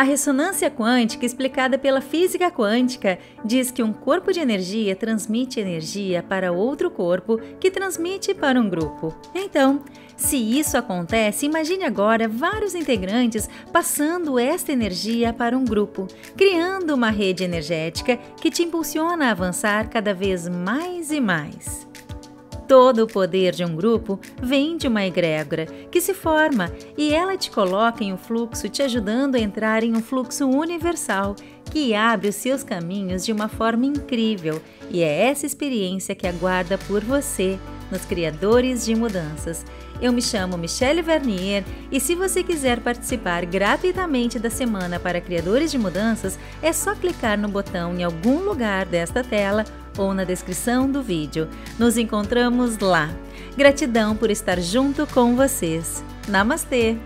A ressonância quântica, explicada pela física quântica, diz que um corpo de energia transmite energia para outro corpo, que transmite para um grupo. Então, se isso acontece, imagine agora vários integrantes passando esta energia para um grupo, criando uma rede energética que te impulsiona a avançar cada vez mais e mais. Todo o poder de um grupo vem de uma egrégora que se forma e ela te coloca em um fluxo, te ajudando a entrar em um fluxo universal que abre os seus caminhos de uma forma incrível, e é essa experiência que aguarda por você nos Criadores de Mudanças. Eu me chamo Michelle Vernier e se você quiser participar gratuitamente da Semana para Criadores de Mudanças, é só clicar no botão em algum lugar desta tela ou na descrição do vídeo. Nos encontramos lá. Gratidão por estar junto com vocês. Namastê!